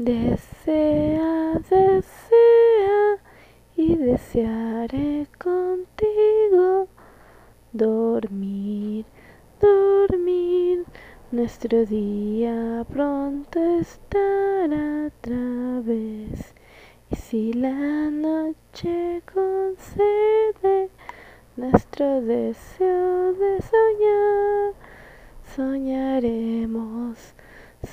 Desea, desea y desearé contigo. Dormir, dormir, nuestro día pronto estará otra vez. Y si la noche concede nuestro deseo de soñar, soñaremos,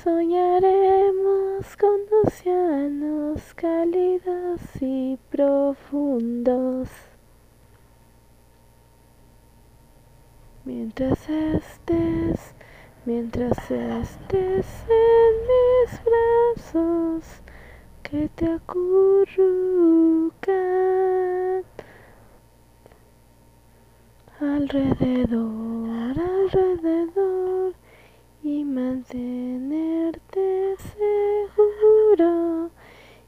soñaremos con océanos cálidos y profundos. Mientras estés en mis brazos, que te acurrucan alrededor, alrededor, y mantenerte seguro.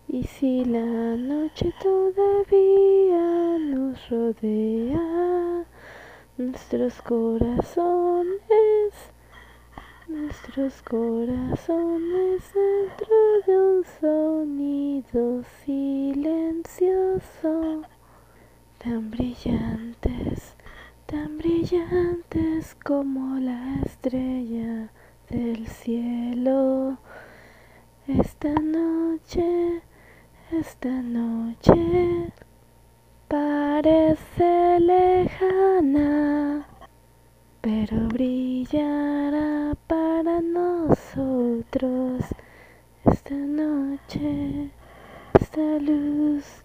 Y si la noche todavía nos rodea, nuestros corazones dentro de un sonido silencioso, tan brillantes como la estrella del cielo. Esta noche parece lejana, pero brillará para nosotros. Esta noche, esta luz,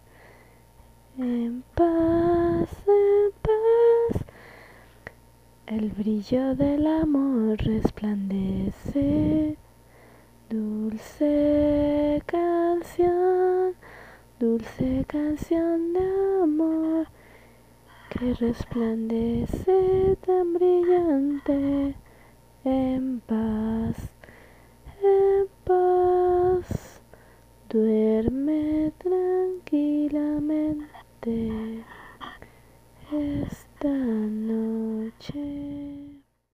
en paz, el brillo del amor resplandece. Dulce canción de amor, que resplandece tan brillante, en paz, en paz. Duerme tranquilamente.